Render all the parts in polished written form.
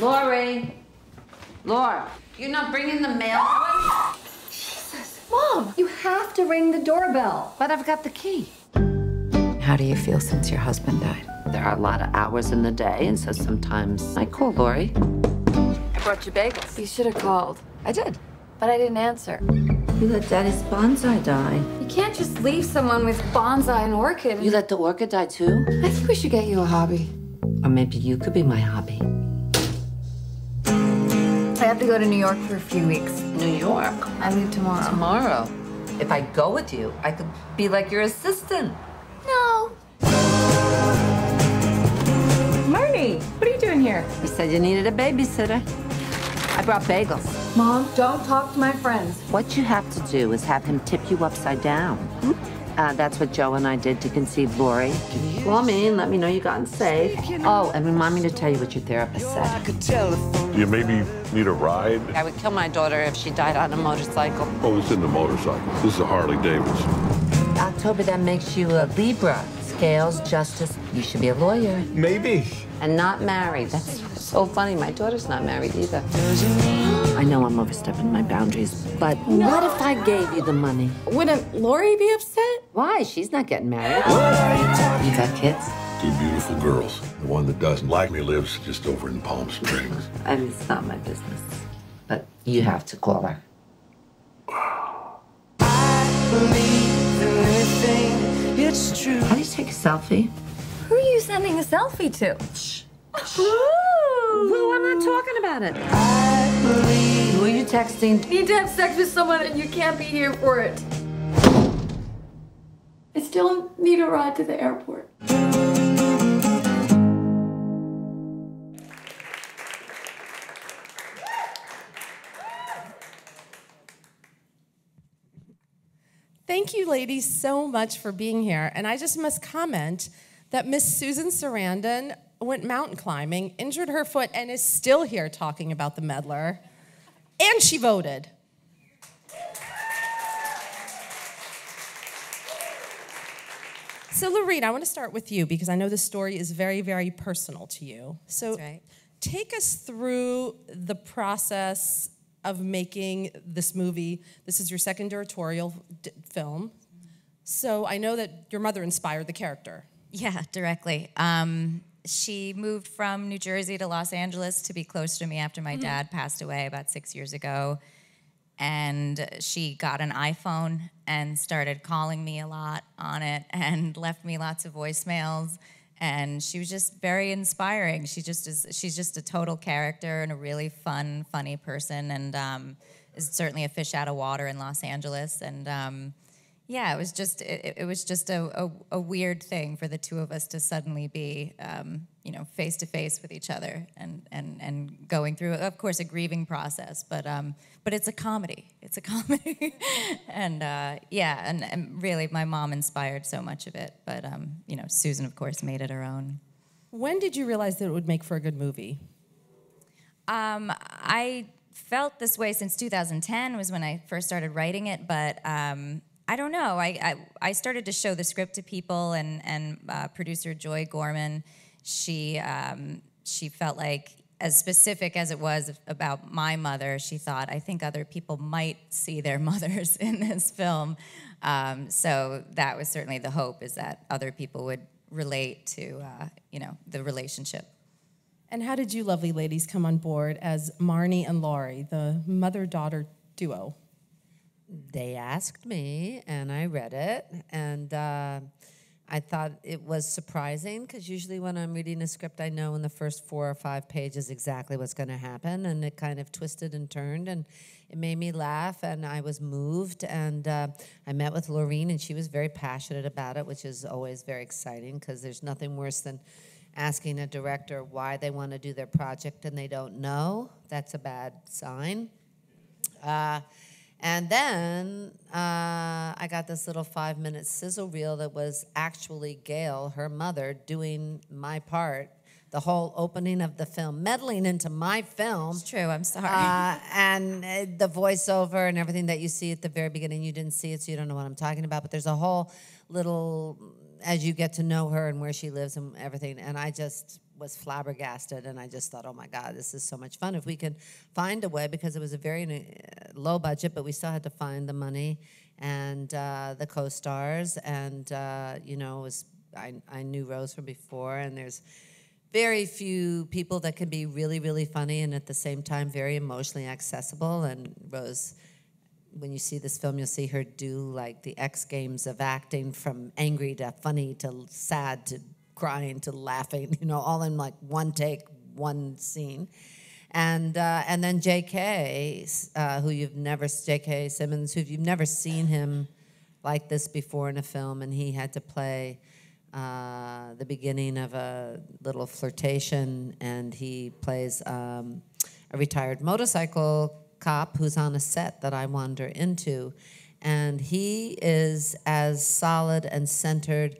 Lori! Laura, you're not bringing the mail? Jesus! Mom, you have to ring the doorbell. But I've got the key. How do you feel since your husband died? There are a lot of hours in the day, and so sometimes I call Lori. I brought you bagels. You should have called. I did, but I didn't answer. You let Daddy's bonsai die. You can't just leave someone with bonsai and orchid. You let the orchid die too? I think we should get you a hobby. Or maybe you could be my hobby. I have to go to New York for a few weeks. New York? I leave tomorrow. Tomorrow? If I go with you, I could be like your assistant. No. Marnie, what are you doing here? You said you needed a babysitter. I brought bagels. Mom, don't talk to my friends. What you have to do is have him tip you upside down. That's what Joe and I did to conceive Lori. Call me and let me know you got in safe. Oh, and remind me to tell you what your therapist said. You maybe need a ride? I would kill my daughter if she died on a motorcycle. Oh, it's in the motorcycle. This is a Harley Davidson. October, that makes you a Libra. Scales, justice. You should be a lawyer. Maybe. And not married. That's so funny. My daughter's not married either. I know I'm overstepping my boundaries, but what if I gave you the money? Wouldn't Lori be upset? Why? She's not getting married. You got kids? Two beautiful girls. The one that doesn't like me lives just over in Palm Springs. I mean, it's not my business, but you have to call her. I believe in anything, it's true. How do you take a selfie? Who are you sending a selfie to? Shh. Ooh, I'm not talking about it. I believe. Who are you texting? You need to have sex with someone and you can't be here for it. I still need a ride to the airport. Thank you, ladies, so much for being here. And I just must comment that Miss Susan Sarandon went mountain climbing, injured her foot, and is still here talking about The Meddler. And she voted. So, Lorene, I want to start with you because I know this story is very, very personal to you. So, take us through the process of making this movie. This is your second directorial film. So, I know that your mother inspired the character. Yeah, directly. She moved from New Jersey to Los Angeles to be close to me after my dad passed away about 6 years ago. And she got an iPhone and started calling me a lot on it and left me lots of voicemails. And she was just very inspiring. She just is, she's just a total character and a really fun, funny person, and is certainly a fish out of water in Los Angeles. And yeah, it was just a weird thing for the two of us to suddenly be, you know, face to face with each other and going through, of course, a grieving process. But it's a comedy. It's a comedy, and yeah, and really, my mom inspired so much of it. But you know, Susan, of course, made it her own. When did you realize that it would make for a good movie? I felt this way since 2010 was when I first started writing it, but. I don't know, I started to show the script to people, and producer Joy Gorman, she felt like, as specific as it was about my mother, she thought, I think other people might see their mothers in this film. So that was certainly the hope, is that other people would relate to, you know, the relationship. And how did you lovely ladies come on board as Marnie and Lori, the mother-daughter duo? They asked me, and I read it, and I thought it was surprising, because usually when I'm reading a script, I know in the first 4 or 5 pages exactly what's going to happen, and it kind of twisted and turned, and it made me laugh, and I was moved, and I met with Lorene, and she was very passionate about it, which is always very exciting, because there's nothing worse than asking a director why they want to do their project and they don't know. That's a bad sign. And then I got this little 5-minute sizzle reel that was actually Gail, her mother, doing my part, the whole opening of the film, meddling into my film. It's true, I'm sorry. And the voiceover and everything that you see at the very beginning, you didn't see it, so you don't know what I'm talking about, but there's a whole little, as you get to know her and where she lives and everything, and I just was flabbergasted, and I just thought, oh my God, this is so much fun. If we could find a way, because it was a very low budget, but we still had to find the money and the co-stars, and you know, it was, I knew Rose from before, and there's very few people that can be really, really funny and at the same time very emotionally accessible. And Rose, when you see this film, you'll see her do like the X Games of acting, from angry to funny to sad to crying to laughing, you know, all in like one take, one scene. And then J.K., J.K. Simmons, who you've never seen him like this before in a film, and he had to play the beginning of a little flirtation, and he plays a retired motorcycle cop who's on a set that I wander into, and he is as solid and centered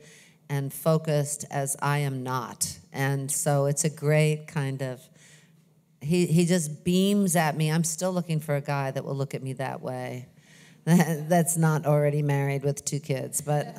and focused as I am not. And so it's a great kind of, he just beams at me. I'm still looking for a guy that will look at me that way, that's not already married with 2 kids, but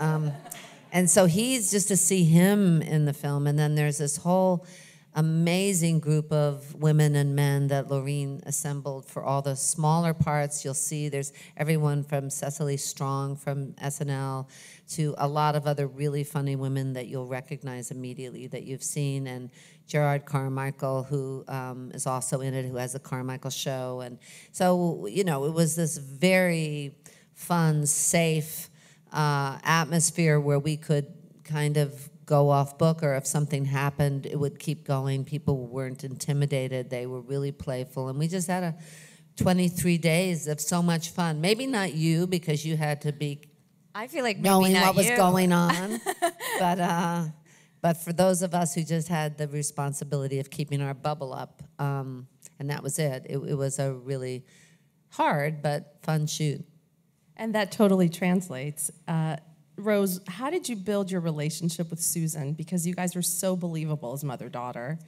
and so he's just, to see him in the film. And then there's this whole amazing group of women and men that Lorene assembled for all the smaller parts. You'll see there's everyone from Cecily Strong from SNL to a lot of other really funny women that you'll recognize immediately that you've seen, and Gerard Carmichael, who is also in it, who has a Carmichael show. And so, you know, it was this very fun, safe atmosphere where we could kind of go off book, or if something happened, it would keep going. People weren't intimidated. They were really playful. And we just had a 23 days of so much fun. Maybe not you, because you had to be, I feel like, knowing what was going on. But for those of us who just had the responsibility of keeping our bubble up, and that was it. It was a really hard but fun shoot. And that totally translates. Rose, how did you build your relationship with Susan? Because you guys were so believable as mother-daughter.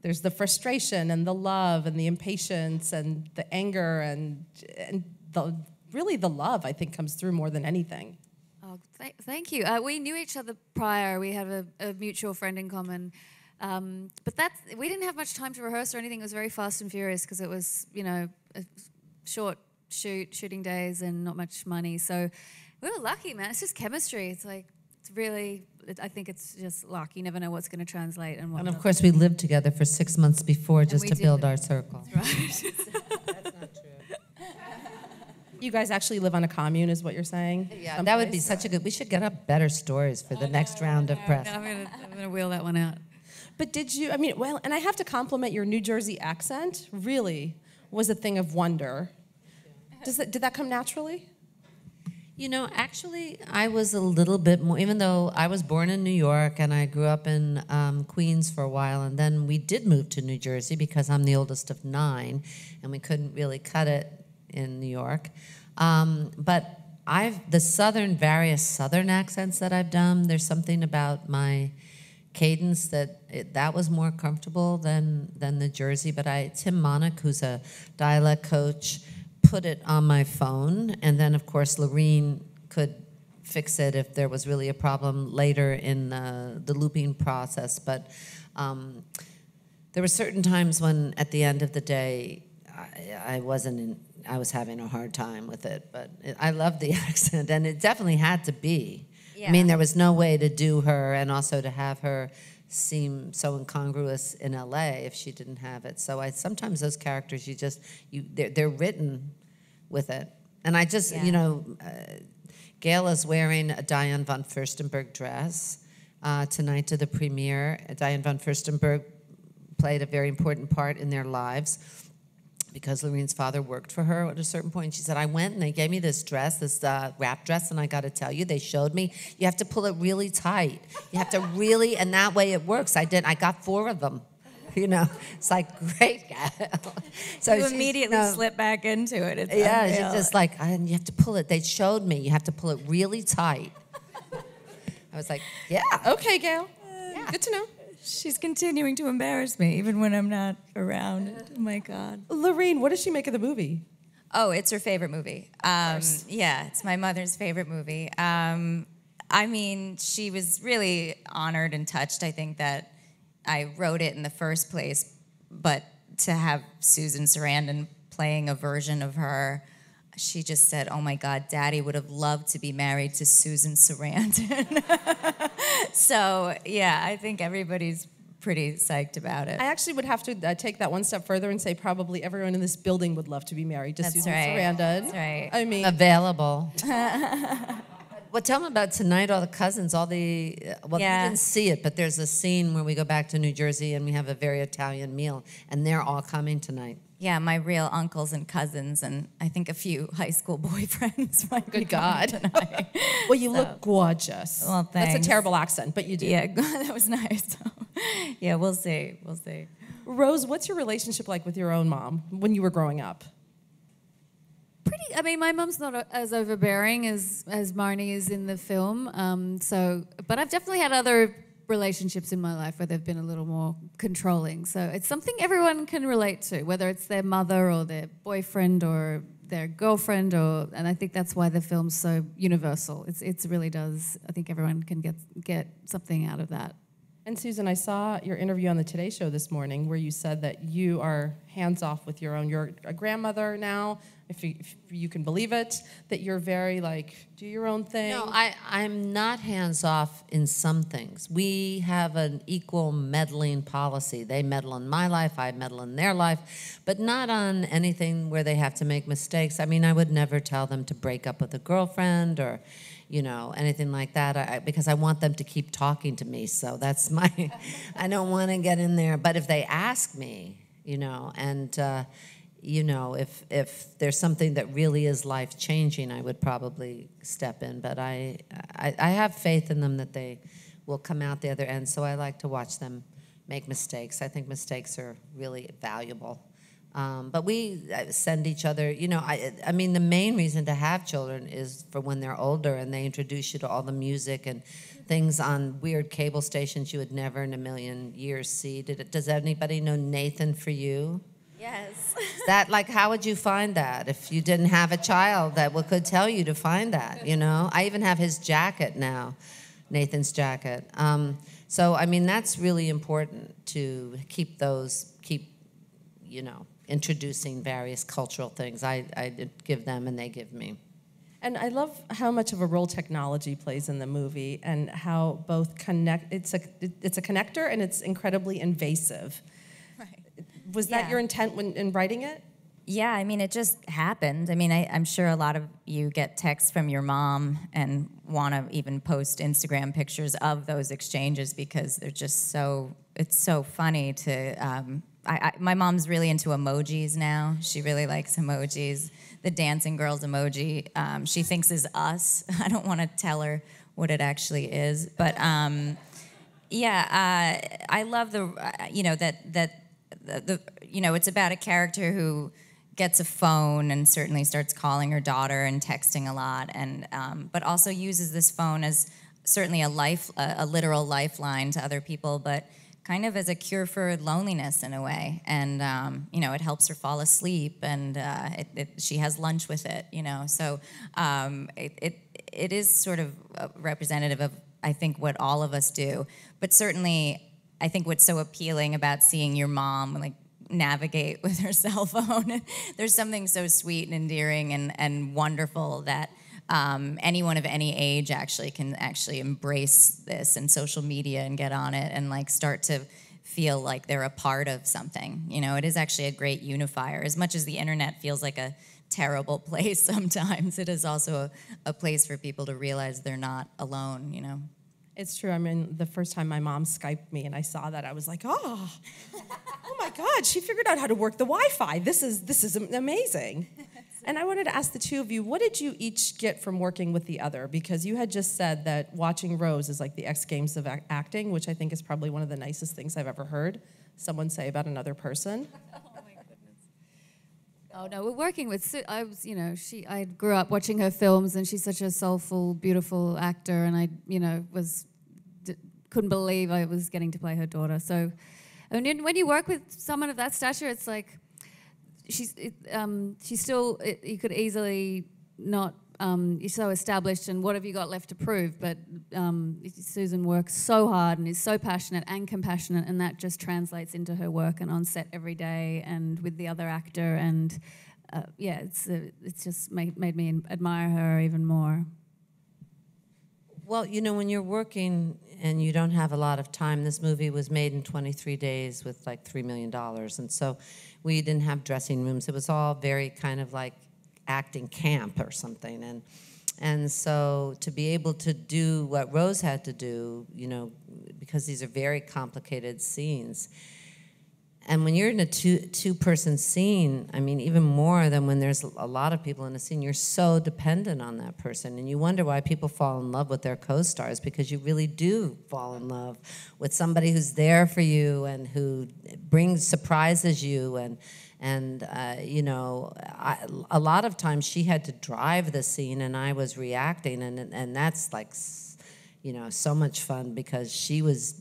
There's the frustration and the love and the impatience and the anger and the, really the love, I think, comes through more than anything. Oh, thank you. We knew each other prior. We had a mutual friend in common. But we didn't have much time to rehearse or anything. It was very fast and furious because it was, you know, a short shooting days and not much money. So we were lucky, man. It's just chemistry. It's like, it's really, I think it's just luck. You never know what's going to translate and what. And of course, we lived together for 6 months before just to build our circle. Right. That's not true. You guys actually live on a commune, is what you're saying? Yeah, someplace. That would be such a good, we should get up better stories for the next round of press. No, I'm going to wheel that one out. But did you, I mean, well, and I have to compliment your New Jersey accent, really was a thing of wonder. Did that come naturally? You know, actually, I was a little bit more, even though I was born in New York and I grew up in Queens for a while, and then we did move to New Jersey because I'm the oldest of 9, and we couldn't really cut it in New York. But the various Southern accents that I've done, there's something about my cadence that was more comfortable than the Jersey. But Tim Monick, who's a dialect coach, put it on my phone, and then of course Lorene could fix it if there was really a problem later in the looping process. But there were certain times when, at the end of the day, I was having a hard time with it. But I loved the accent, and it definitely had to be. Yeah. I mean, there was no way to do her, and also to have her seem so incongruous in LA if she didn't have it. So sometimes those characters, they're written with it. And I just, yeah. You know, Gail is wearing a Diane von Furstenberg dress tonight to the premiere. Diane von Furstenberg played a very important part in their lives because Lorene's father worked for her at a certain point. She said, I went and they gave me this dress, this wrap dress, and I gotta tell you, they showed me, you have to pull it really tight. You have to really, and that way it works. I got 4 of them. You know, it's like, great, Gail. So you immediately slip back into it. It's yeah, unreal. She's just like, and you have to pull it. They showed me, you have to pull it really tight. I was like, yeah. Okay, Gail, yeah. Good to know. She's continuing to embarrass me, even when I'm not around. Oh, my God. Lorene, what does she make of the movie? Oh, it's her favorite movie. Yeah, it's my mother's favorite movie. I mean, she was really honored and touched, I think, that I wrote it in the first place, but to have Susan Sarandon playing a version of her, she just said, "Oh my God, Daddy would have loved to be married to Susan Sarandon." So yeah, I think everybody's pretty psyched about it. I actually would have to take that one step further and say probably everyone in this building would love to be married to Susan Sarandon. That's right. I mean, available. Well, tell me about tonight, all the cousins, all the, well, you didn't see it, but there's a scene where we go back to New Jersey and we have a very Italian meal, and they're all coming tonight. Yeah, my real uncles and cousins, and I think a few high school boyfriends might be coming tonight. Well, you look gorgeous. Well, thanks. That's a terrible accent, but you do. Yeah, that was nice. Yeah, we'll see. We'll see. Rose, what's your relationship like with your own mom when you were growing up? Pretty, I mean, my mom's not as overbearing as Marnie is in the film. But I've definitely had other relationships in my life where they've been a little more controlling. So it's something everyone can relate to, whether it's their mother or their boyfriend or their girlfriend, and I think that's why the film's so universal. It really does. I think everyone can get something out of that. And Susan, I saw your interview on the Today Show this morning where you said that you are hands-off with your own. You're a grandmother now, if you can believe it, that you're very, like, do your own thing. No, I'm not hands-off in some things. We have an equal meddling policy. They meddle in my life, I meddle in their life, but not on anything where they have to make mistakes. I mean, I would never tell them to break up with a girlfriend or... you know, anything like that, because I want them to keep talking to me, so that's my, I don't want to get in there, but if they ask me, you know, and, you know, if there's something that really is life-changing, I would probably step in, but I have faith in them that they will come out the other end, so I like to watch them make mistakes. I think mistakes are really valuable. But we send each other, you know, I mean, the main reason to have children is for when they're older and they introduce you to all the music and things on weird cable stations you would never in a million years see. Does anybody know Nathan For You? Yes. That, like, how would you find that if you didn't have a child that could tell you to find that, you know? I even have his jacket now, Nathan's jacket. So, I mean, that's really important to keep those, you know, introducing various cultural things. I give them and they give me. And I love how much of a role technology plays in the movie and how both connect, it's a connector and it's incredibly invasive. Right. Was that your intent in writing it? Yeah, I mean, it just happened. I mean, I'm sure a lot of you get texts from your mom and want to even post Instagram pictures of those exchanges because they're just so, it's so funny to, my mom's really into emojis now. She really likes emojis. The dancing girls emoji, she thinks is us. I don't want to tell her what it actually is. But, I love the, you know, you know, it's about a character who gets a phone and certainly starts calling her daughter and texting a lot, and but also uses this phone as certainly a literal lifeline to other people, but kind of as a cure for loneliness in a way. And, you know, it helps her fall asleep and she has lunch with it, you know. So it is sort of representative of, I think, what all of us do. But certainly, I think what's so appealing about seeing your mom, like, navigate with her cell phone, there's something so sweet and endearing and wonderful that anyone of any age actually can embrace this and social media and get on it and like start to feel like they're a part of something. You know, it is actually a great unifier. As much as the internet feels like a terrible place sometimes, it is also a place for people to realize they're not alone, you know. It's true. I mean, the first time my mom Skyped me and I saw that, I was like, oh my God, she figured out how to work the Wi-Fi. This is amazing. And I wanted to ask the two of you, what did you each get from working with the other? Because you had just said that watching Rose is like the X Games of acting, which I think is probably one of the nicest things I've ever heard someone say about another person. Oh my goodness. Oh no, we're working with Sue. I was, you know, I grew up watching her films, and she's such a soulful, beautiful actor, and I, you know, couldn't believe I was getting to play her daughter. So, I mean, when you work with someone of that stature, it's like. She's still, you could easily not you're so established and what have you got left to prove? But Susan works so hard and is so passionate and compassionate, and that just translates into her work and on set every day and with the other actor. And yeah, it's just made me admire her even more. Well, you know, when you're working and you don't have a lot of time, this movie was made in 23 days with like $3 million. And so we didn't have dressing rooms. It was all very kind of like acting camp or something. And so to be able to do what Rose had to do, you know, because these are very complicated scenes. And when you're in a two-person scene, I mean, even more than when there's a lot of people in a scene, you're so dependent on that person. And you wonder why people fall in love with their co-stars, because you really do fall in love with somebody who's there for you and who brings surprises you. And you know, a lot of times she had to drive the scene and I was reacting. And that's like, you know, so much fun because she was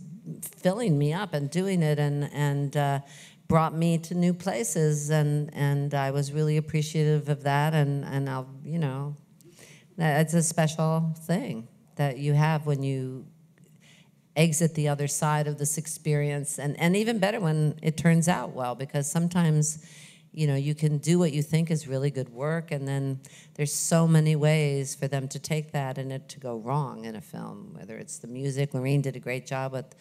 filling me up and doing it, and brought me to new places, and I was really appreciative of that, and I'll, you know, it's a special thing that you have when you exit the other side of this experience, and even better when it turns out well, because sometimes, you know, you can do what you think is really good work, and then there's so many ways for them to take that and it to go wrong in a film, whether it's the music. Lorene did a great job with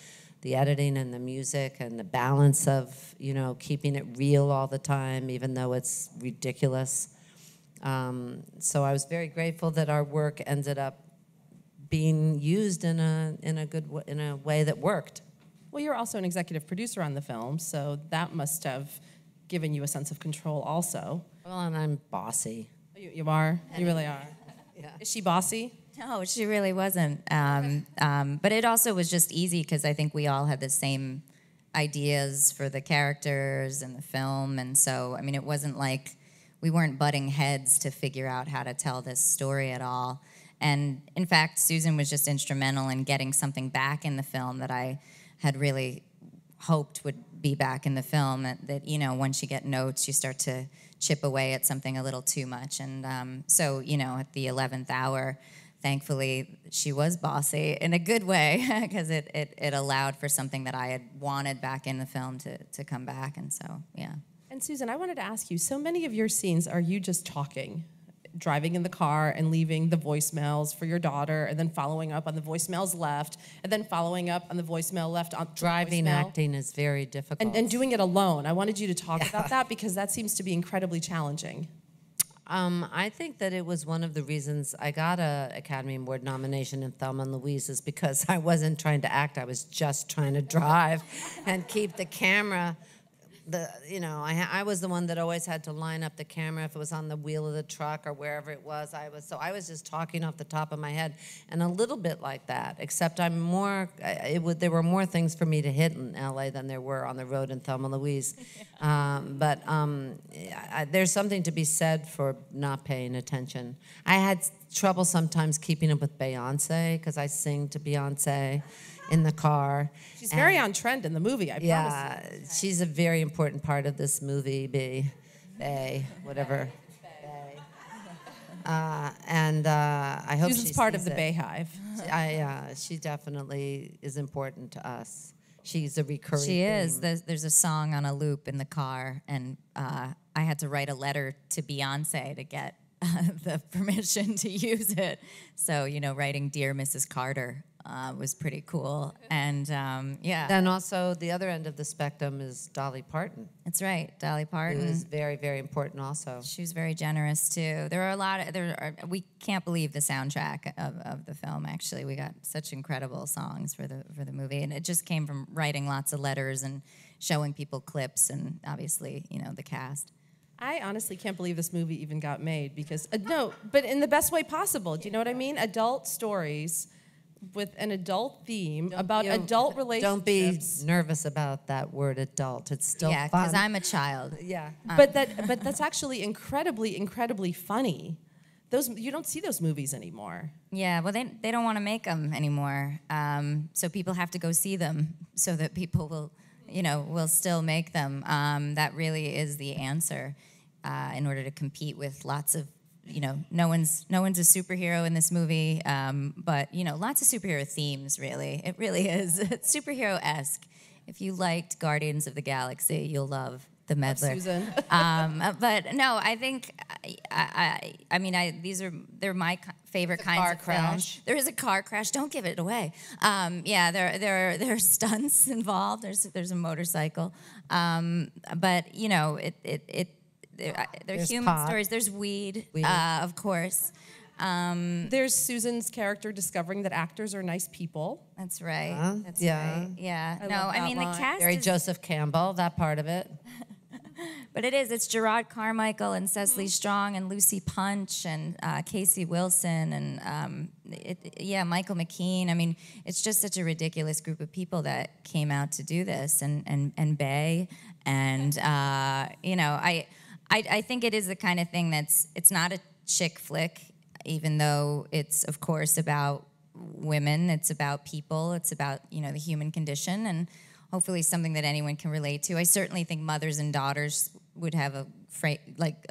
the editing and the music and the balance of, you know, keeping it real all the time, even though it's ridiculous. So I was very grateful that our work ended up being used in a way that worked. Well, you're also an executive producer on the film, so that must have given you a sense of control also. Well, and I'm bossy. You are? You really are. Yeah. Is she bossy? No, she really wasn't. But it also was just easy because I think we all had the same ideas for the characters and the film. And so, I mean, it wasn't like we weren't butting heads to figure out how to tell this story at all. And in fact, Susan was just instrumental in getting something back in the film that I had really hoped would be back in the film, that you know, once you get notes, you start to chip away at something a little too much. And so, you know, at the 11th hour, thankfully, she was bossy in a good way, because it allowed for something that I had wanted back in the film to come back. And so, yeah. And Susan, I wanted to ask you, so many of your scenes, are you just talking, driving in the car and leaving the voicemails for your daughter, and then following up on the voicemails left, and then following up on the voicemail left? On driving acting is very difficult. And doing it alone. I wanted you to talk about that, because that seems to be incredibly challenging. I think that it was one of the reasons I got an Academy Award nomination in Thelma and Louise, is because I wasn't trying to act. I was just trying to drive and keep the camera. You know, I was the one that always had to line up the camera if it was on the wheel of the truck or wherever it was. I was just talking off the top of my head, and a little bit like that. Except I'm more. There were more things for me to hit in L.A. than there were on the road in Thelma and Louise. There's something to be said for not paying attention. I had trouble sometimes keeping up with Beyoncé because I sing to Beyoncé in the car. She's very on trend in the movie, I promise you. Yeah, she's a very important part of this movie, whatever. I hope she's part of the Bayhive. She definitely is important to us. She's a recurring theme. She is. There's a song on a loop in the car, and I had to write a letter to Beyoncé to get the permission to use it. So, you know, writing Dear Mrs. Carter was pretty cool. And yeah. Then also the other end of the spectrum is Dolly Parton. That's right, Dolly Parton. It was very, very important also. She was very generous too. There are a lot of, we can't believe the soundtrack of the film, actually. We got such incredible songs for the movie, and it just came from writing lots of letters and showing people clips, and obviously, you know, the cast. I honestly can't believe this movie even got made, because, no, but in the best way possible. Do you know what I mean? Adult stories with an adult theme about adult relationships. Don't be nervous about that word adult. It's still fun. Yeah, because I'm a child. Yeah. But that's actually incredibly, incredibly funny. You don't see those movies anymore. Yeah, well, they don't want to make them anymore. So people have to go see them so that people will, you know, will still make them. That really is the answer in order to compete with lots of you know, no one's a superhero in this movie, but you know, lots of superhero themes. Really, it really is superhero-esque. If you liked Guardians of the Galaxy, you'll love The Meddler. Susan. But no, I think these are my favorite kinds of films. There is a car crash. Don't give it away. Yeah, there are stunts involved. There's a motorcycle. But you know, they're human stories. There's weed. Of course. There's Susan's character discovering that actors are nice people. That's right. That's right. Yeah. I mean, the cast. Very Joseph Campbell. That part of it. But it is. It's Gerard Carmichael and Cecily Strong and Lucy Punch and Casey Wilson and Michael McKean. I mean, it's just such a ridiculous group of people that came out to do this and Bay and you know, I think it is the kind of thing that's, it's not a chick flick, even though it's of course about women, it's about people, it's about, you know, the human condition, and hopefully something that anyone can relate to. I certainly think mothers and daughters would have a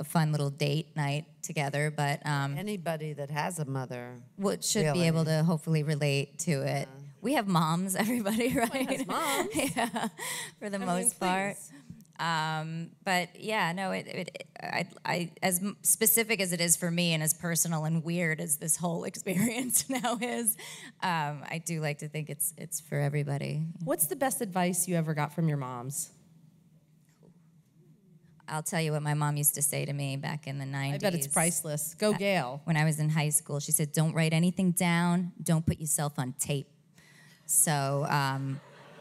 fun little date night together. But anybody that has a mother should be able to hopefully relate to it. Yeah. We have moms, everybody, right? Everyone has moms. Yeah, for the most part. But yeah, no, I as specific as it is for me, and as personal and weird as this whole experience now is, I do like to think it's for everybody. What's the best advice you ever got from your moms? I'll tell you what my mom used to say to me back in the 90s. I bet it's priceless. Go Gail. When I was in high school, she said, "Don't write anything down. Don't put yourself on tape." So,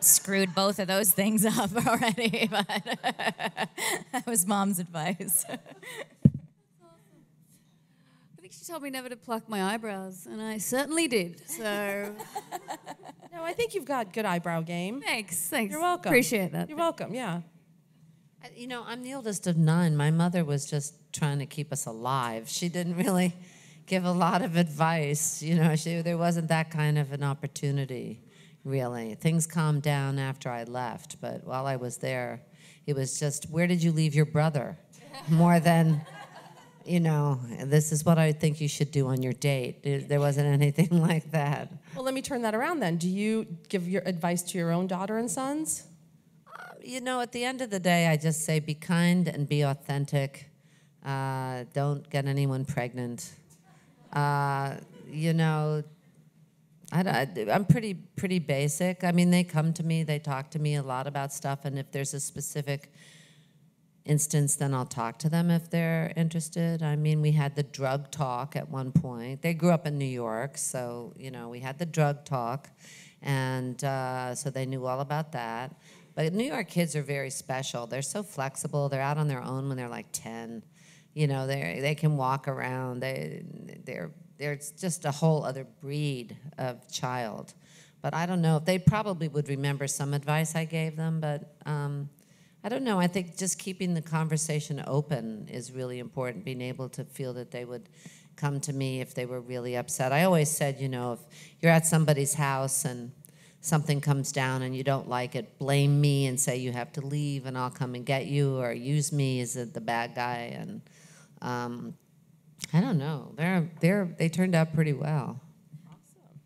screwed both of those things up already, but that was Mom's advice. I think she told me never to pluck my eyebrows, and I certainly did, so. No, I think you've got good eyebrow game. Thanks. You're welcome. Appreciate that. You're welcome, yeah. You know, I'm the oldest of 9. My mother was just trying to keep us alive. She didn't really give a lot of advice. You know, there wasn't that kind of an opportunity. Really, things calmed down after I left, but while I was there, it was just, where did you leave your brother? More than, you know, this is what I think you should do on your date. There wasn't anything like that. Well, let me turn that around then. Do you give your advice to your own daughter and sons? You know, at the end of the day, I just say be kind and be authentic. Don't get anyone pregnant. You know, I'm pretty basic. I mean, they come to me, they talk to me a lot about stuff, and if there's a specific instance, then I'll talk to them if they're interested. I mean, we had the drug talk at one point. They grew up in New York, so, you know, we had the drug talk, and so they knew all about that. But New York kids are very special. They're so flexible. They're out on their own when they're like 10. You know, they can walk around. There's just a whole other breed of child. But I don't know, if they probably would remember some advice I gave them, but I don't know. I think just keeping the conversation open is really important, being able to feel that they would come to me if they were really upset. I always said, you know, if you're at somebody's house and something comes down and you don't like it, blame me and say you have to leave and I'll come and get you, or use me as the bad guy. And I don't know. They turned out pretty well. Awesome.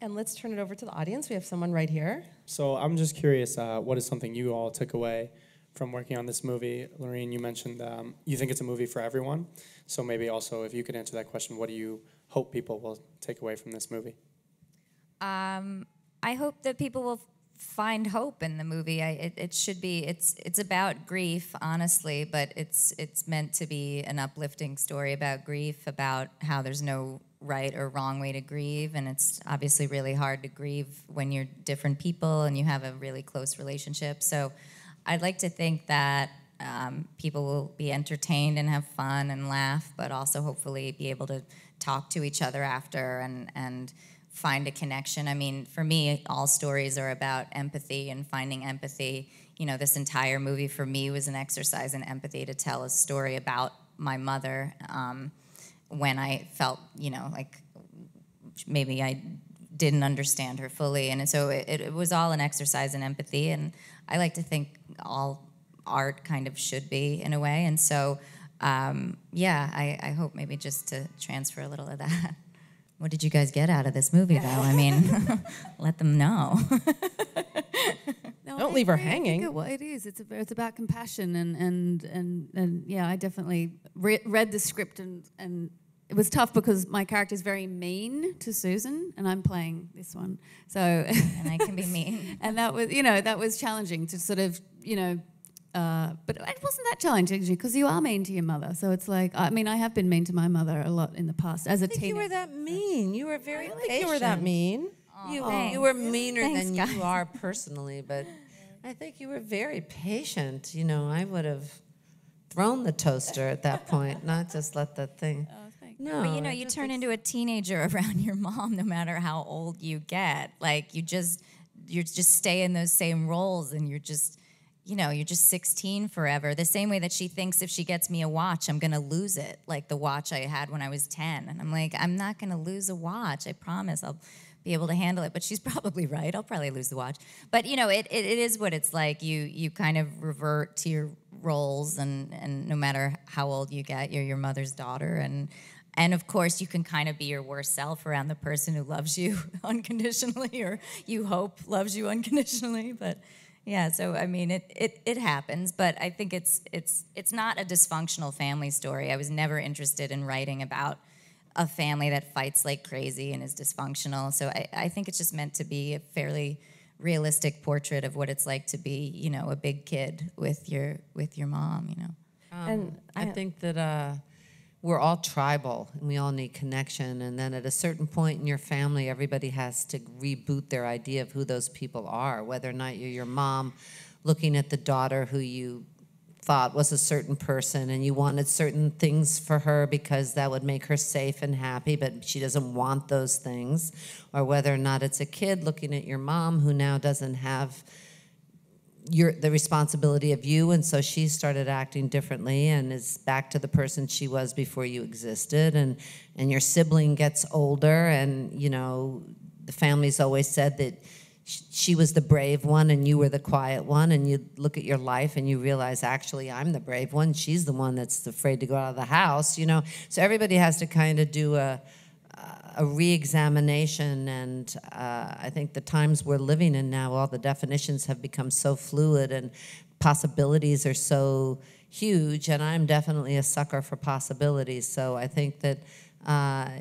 And let's turn it over to the audience. We have someone right here. So I'm just curious, what is something you all took away from working on this movie? Lorene, you mentioned you think it's a movie for everyone. So maybe also if you could answer that question, what do you hope people will take away from this movie? I hope that people will find hope in the movie. It should be. It's about grief, honestly, but it's meant to be an uplifting story about grief, about how there's no right or wrong way to grieve, and it's obviously really hard to grieve when you're different people and you have a really close relationship. So, I'd like to think that people will be entertained and have fun and laugh, but also hopefully be able to talk to each other after and find a connection. I mean, for me, all stories are about empathy and finding empathy. You know, this entire movie for me was an exercise in empathy to tell a story about my mother when I felt, you know, like maybe I didn't understand her fully. And so it was all an exercise in empathy. And I like to think all art kind of should be in a way. And so yeah, I hope maybe just to transfer a little of that. What did you guys get out of this movie, though? I mean, let them know. No, don't leave her hanging. It is. It's about compassion and yeah. I definitely read the script and it was tough because my character is very mean to Susan and I'm playing this one. So and I can be mean. And that was, you know, that was challenging to sort of, you know. But it wasn't that challenging because you are mean to your mother. So it's like, I mean, I have been mean to my mother a lot in the past as a teenager. You were that mean. You were very patient. I think you were that mean. You were meaner than you are personally, but I think you were very patient. You know, I would have thrown the toaster at that point, not just let that thing. No, but you know, you turn into a teenager around your mom no matter how old you get. Like, you just stay in those same roles and you're just... You know, you're just 16 forever. The same way that she thinks if she gets me a watch, I'm gonna lose it, like the watch I had when I was 10. And I'm like, I'm not gonna lose a watch. I promise I'll be able to handle it. But she's probably right. I'll probably lose the watch. But you know, it is what it's like. You kind of revert to your roles, and no matter how old you get, you're your mother's daughter. And of course, you can kind of be your worst self around the person who loves you unconditionally, or you hope loves you unconditionally. But yeah, so I mean, it happens, but I think it's not a dysfunctional family story. I was never interested in writing about a family that fights like crazy and is dysfunctional. So I think it's just meant to be a fairly realistic portrait of what it's like to be, you know, a big kid with your mom, you know. And I think that we're all tribal and we all need connection. And then at a certain point in your family, everybody has to reboot their idea of who those people are, whether or not you're your mom looking at the daughter who you thought was a certain person and you wanted certain things for her because that would make her safe and happy, but she doesn't want those things. Or whether or not it's a kid looking at your mom who now doesn't have the responsibility of you, and so she started acting differently and is back to the person she was before you existed, and your sibling gets older, and you know the family's always said that she was the brave one and you were the quiet one, and you look at your life and you realize, actually, I'm the brave one, she's the one that's afraid to go out of the house, you know. So everybody has to kind of do a re-examination, and I think the times we're living in now, all the definitions have become so fluid and possibilities are so huge, and I'm definitely a sucker for possibilities. So I think that,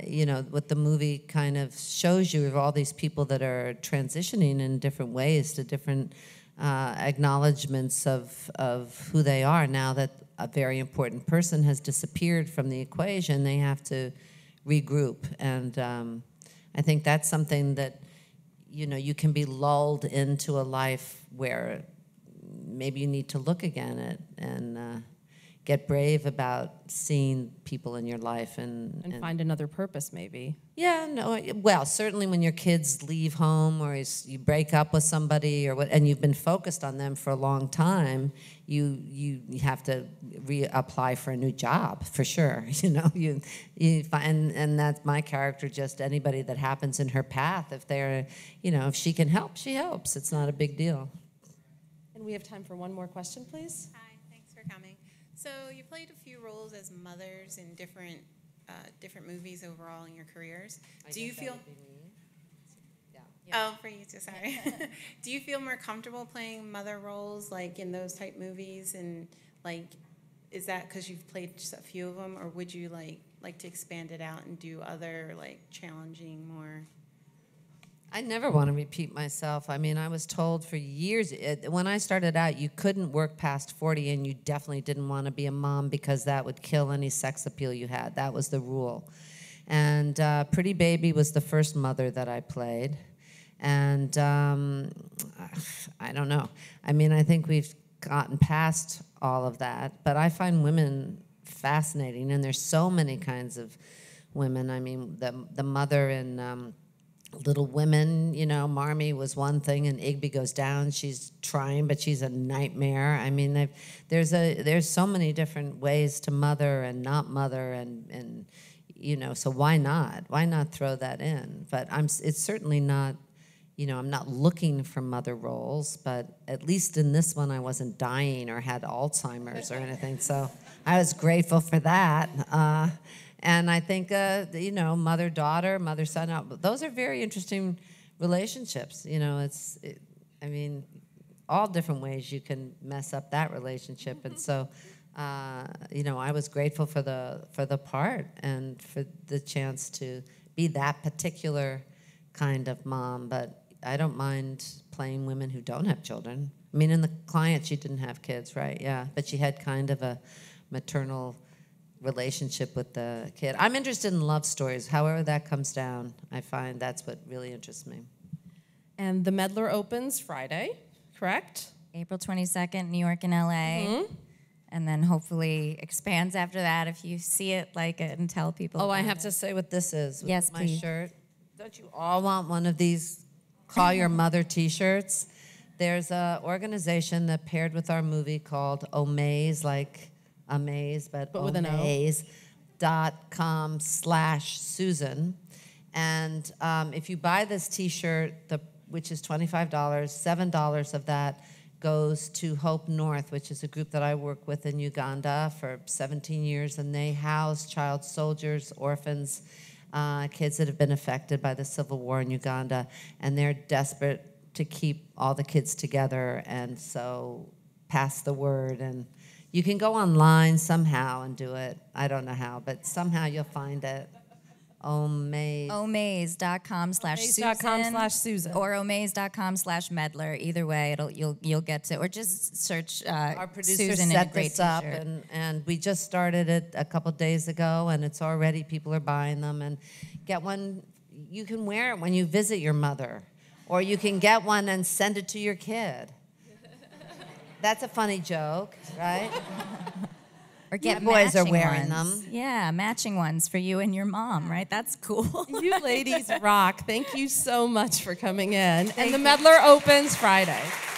you know, what the movie kind of shows you of all these people that are transitioning in different ways to different acknowledgements of who they are now that a very important person has disappeared from the equation. They have to regroup, and I think that's something that, you know, you can be lulled into a life where maybe you need to look again at and get brave about seeing people in your life and find another purpose, maybe. Yeah, no, well, certainly when your kids leave home or you break up with somebody or what, and you've been focused on them for a long time, you have to reapply for a new job for sure. You know, you find, and that's my character. Just anybody that happens in her path, if they're, you know, if she can help, she helps. It's not a big deal. And we have time for one more question, please. Hi, thanks for coming. So you played a few roles as mothers in different movies overall in your careers. Do you feel? Oh, for you too, sorry. Do you feel more comfortable playing mother roles, like, in those type movies? And, like, is that because you've played just a few of them, or would you, like to expand it out and do other, like, challenging, more? I never want to repeat myself. I mean, I was told for years, when I started out, you couldn't work past 40, and you definitely didn't want to be a mom because that would kill any sex appeal you had. That was the rule. And Pretty Baby was the first mother that I played. And I don't know. I mean, I think we've gotten past all of that. But I find women fascinating, and there's so many kinds of women. I mean, the mother in Little Women, you know, Marmee was one thing, and Igby Goes Down. She's trying, but she's a nightmare. I mean, there's so many different ways to mother and not mother, and you know, so why not? Why not throw that in? But it's certainly not. You know, I'm not looking for mother roles, but at least in this one I wasn't dying or had Alzheimer's or anything, so I was grateful for that. And I think, you know, mother-daughter, mother-son, those are very interesting relationships. You know, it's, I mean, all different ways you can mess up that relationship. And so, you know, I was grateful for the part and for the chance to be that particular kind of mom. But I don't mind playing women who don't have children. I mean, in The Client, she didn't have kids, right? Yeah, but she had kind of a maternal relationship with the kid. I'm interested in love stories. However that comes down, I find that's what really interests me. And The Meddler opens Friday, correct? April 22nd, New York and LA. Mm-hmm. And then hopefully expands after that if you see it, like it, and tell people. Oh, I have to say what this is. Yes, please. My shirt. Don't you all want one of these Call Your Mother t-shirts? There's an organization that paired with our movie called Omaze, like Amaze, but with Omaze.com/Susan. And if you buy this t-shirt, which is $25, $7 of that goes to Hope North, which is a group that I work with in Uganda for 17 years, and they house child soldiers, orphans, kids that have been affected by the civil war in Uganda, and they're desperate to keep all the kids together, and so pass the word. And you can go online somehow and do it. I don't know how, but somehow you'll find it. Omaze. Omaze.com/Susan. Or Omaze.com/Meddler. Either way, you'll get to, or just search our producer Susan set this up, and we just started it a couple days ago, and it's already, people are buying them. And get one, you can wear it when you visit your mother, or you can get one and send it to your kid. That's a funny joke, right? Or get boys are wearing them. Yeah, matching ones for you and your mom, right? That's cool. You ladies rock. Thank you so much for coming in. And The Meddler opens Friday.